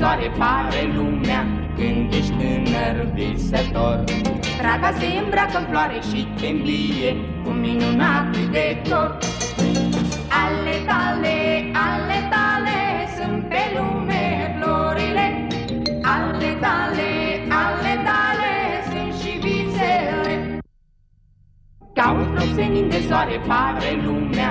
soare pare lumea când ești tânăr visător. Draga se îmbracă în floare și te îmblie cu minunat de tot. Ale tale, ale tale, sunt pe lume florile. Ale tale, ale tale, sunt și visele. Ca un flop senin de soare pare lumea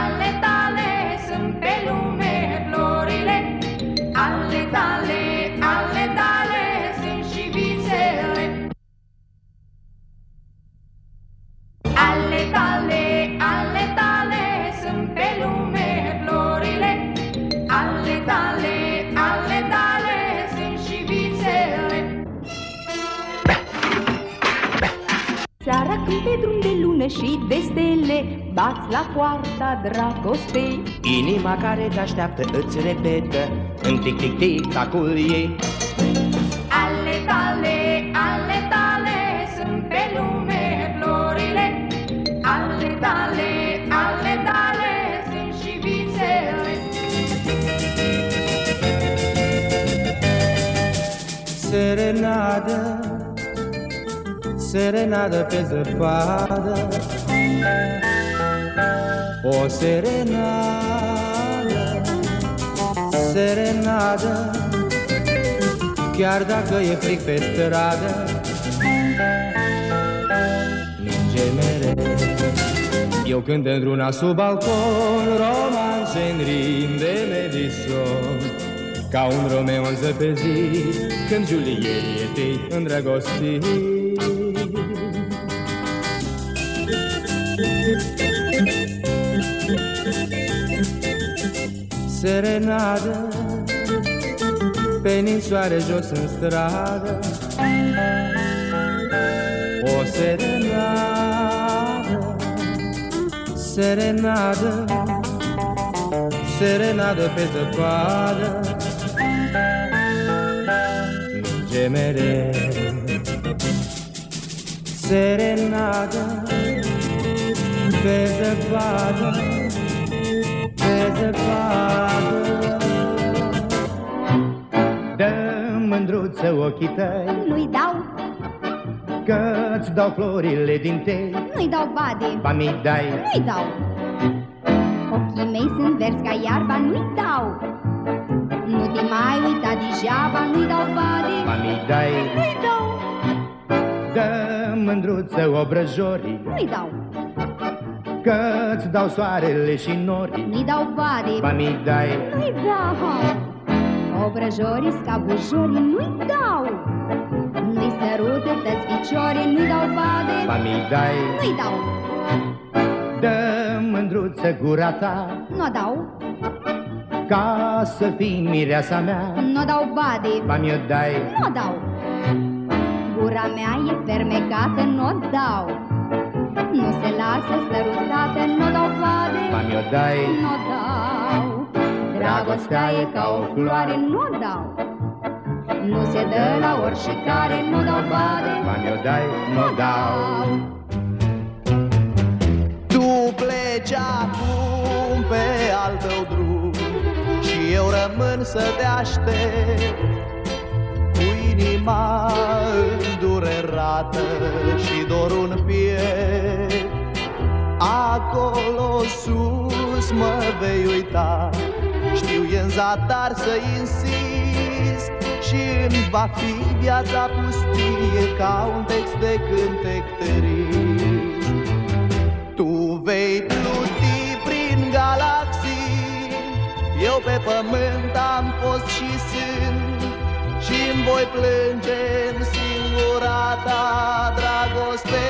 ale tale, sunt pe lume florile. Ale tale, ale tale, sunt și visele. Ale tale, ale tale, sunt pe lume florile. Ale tale, ale tale, sunt și visele. Seara când pe drum de lună și de stele bați la poarta dragostei, inima care te-așteaptă îți repetă în tic-tic-tic tacul ei. Ale tale, ale tale, sunt pe lume florile. Ale tale, ale tale, sunt și visele. Serenadă, serenadă pe zăpadă, o serenadă, serenadă, chiar dacă e fric pe stradă, ninge mereu. Eu cânt într-una sub balcon, romanțe-n rim de Madison, ca un Romeo înzăpezit, când Julietei îndrăgostit. Serenadă, pe ninsoare jos în stradă, o serenadă, serenadă, serenadă pe zăpadă, merge mereu. Serenadă pe zăpadă, pe zăpadă. Dă mândruță ochii tăi, nu-i dau, că-ți dau florile din tei. Nu-i dau bade, ba mi dai, nu-i dau. Ochii mei sunt verzi ca iarba, nu-i dau. Nu te mai uita degeaba, nu-i dau bade, ba mi dai, nu-i dau. Dă mândruță obrăjorii, nu-i dau, că-ți dau soarele și norii. Nu-i dau bade, ba mi dai, nu-i dau. Obrăjorii, scabujori, nu-i dau. Nu-i sărută tăți piciorii, nu-i dau bade, ba mi dai, nu-i dau. Dă mândruță gura ta, nu-o dau, ca să fii mireasa mea. Nu-o dau bade, ba mi-o dai, nu-o dau. Gura mea e fermecată, nu-o dau, nu se lasă sărutată, nu-o dau bade, ba mi-o dai, nu-o dau. Dragostea e ca o floare, nu-o dau, nu se dă la oricare, nu dau bade, ba mi-o dai, nu dau. Tu pleci acum pe al tău drum și eu rămân să te aștept cu inima îndurerată și dorul în piept. Acolo sus mă vei uita, știu, e în zadar să insist și-mi va fi viața pustie ca un text de cântec trist. Tu vei pluti prin galaxii, eu pe pământ am fost și sunt, și-mi voi plânge în singura ta dragoste.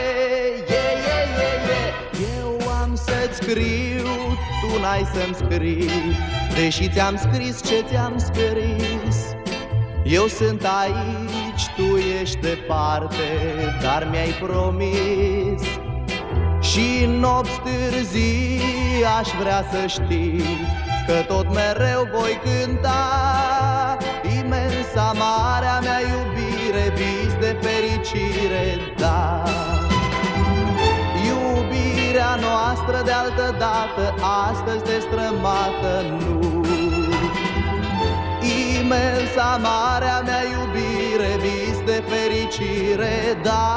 Eu am să-ți scriu, tu n-ai să-mi scrii, deși ți-am scris ce ți-am scris. Eu sunt aici, tu ești departe, dar mi-ai promis. Și în nopți târzii aș vrea să știi că tot mereu voi cânta imensa, marea mea iubire, vis de fericire. dată, astăzi destrămată, nu. Imensa, marea mea iubire, vis de fericire, da.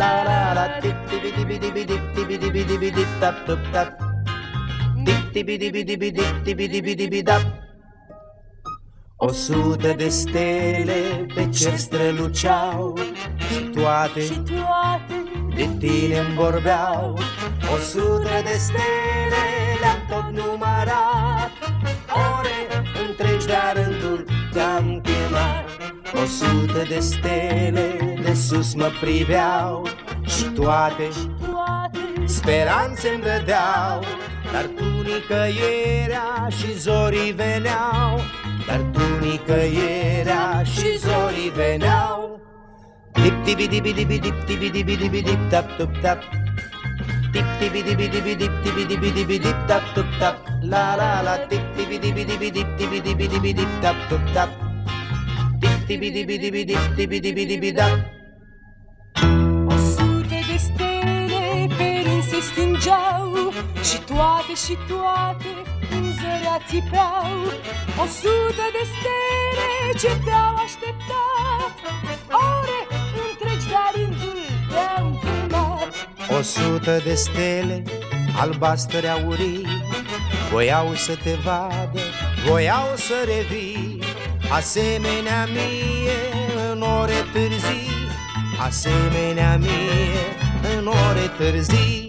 La la la dip dip dip dip dip dip dip dip dip tap tap tap dip dip dip dip dip dip dip dip tap. 100 de stele pe cer străluceau și toate de tine îmi vorbeau. 100 de stele le-am tot numărat, ore întregi de-a rândul te-am chemat. 100 de stele de sus mă priveau și toate speranțe-mi dădeau. Dar tu nicăierea și zorii veneau, dar tu nicăierea și zorii veneau. Dip dibi dibi dibi dip dibi dibi dibi dip tap tup tap. Dip dibi dibi dibi dip dibi dibi dibi dip tap tup tap. La la la dip dibi dibi dibi dip dibi dibi dibi dip tap tup tap. O sute de stele perin se stângeau și toate în zărea țipeau. 100 de stele ce te-au așteptat, ore întregi de-a rândul te-au primat. 100 de stele albastre aurii voiau să te vadă, voiau să revii. Asemenea mie în ore târzii, asemenea mie în ore târzii.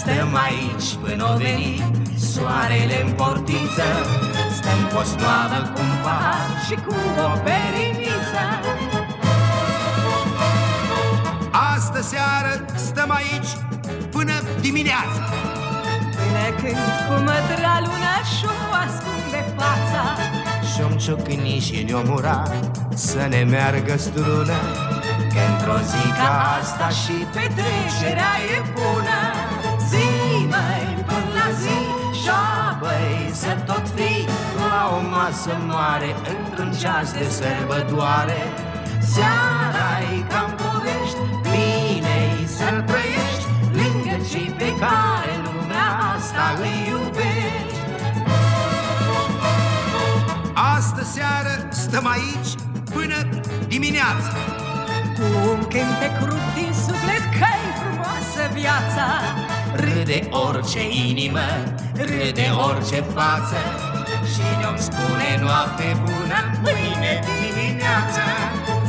Stăm aici până o veni soarele-n portiță, stăm post-noamă cu un pahar și cu o periniță. Astă-seară stăm aici până dimineața, până când cu mădra luna și-o ascunde fața. Și-om ciocâni și ne-o mura să ne meargă strună, că într-o zi ca asta și petrecerea e bună. Zi, măi, până la zi, șoabăi, să tot fii la o masă mare, într-un ceas de sărbătoare. Seara-i cam povești, bine-i să-l trăiești, lângă cei pe care lumea asta îi iubești. Astă-seară stăm aici până dimineața, cu un cântec rup din suflet că-i frumoasă viața. Râde orice inimă, râde orice față, și ne-om spune noapte bună mâine dimineață.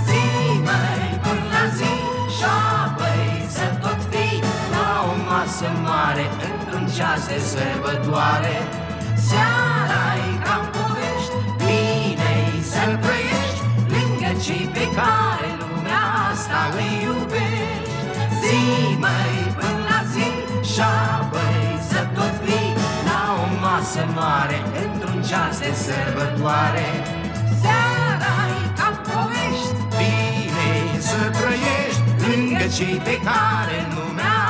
Zi, măi, până la zi, șoapăi, să tot fii la o masă mare, într-un ceas de sărbătoare. Seara-i cam povești, bine-i să-l trăiești, lângă cei pe care lumea asta îi iubești. Zi, măi, până la zi, șoabăi, să tot fii la o masă mare, într-un ceas de sărbătoare. Seara-i cam povești, bine-i să-l trăiești, lângă cei pe care lumea